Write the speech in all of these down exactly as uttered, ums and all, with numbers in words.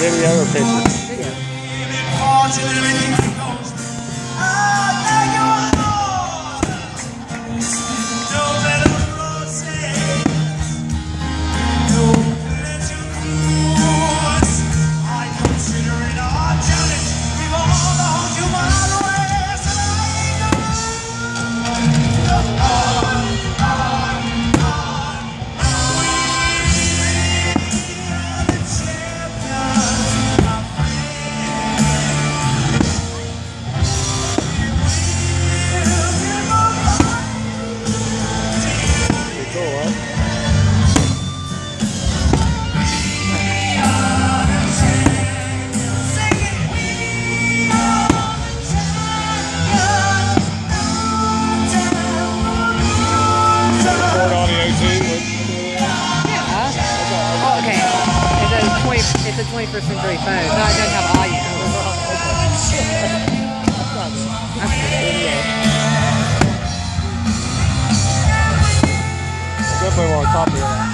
There we are, our picture. It's a twenty-first century phone, so it doesn't have audio. I definitely want to copy that.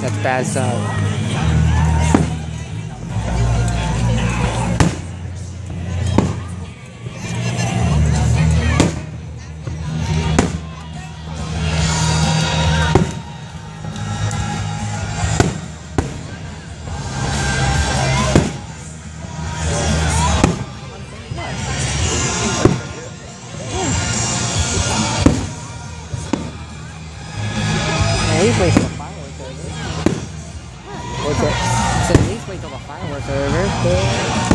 That's bad stuff. He's wasting fireworks over. a firework over.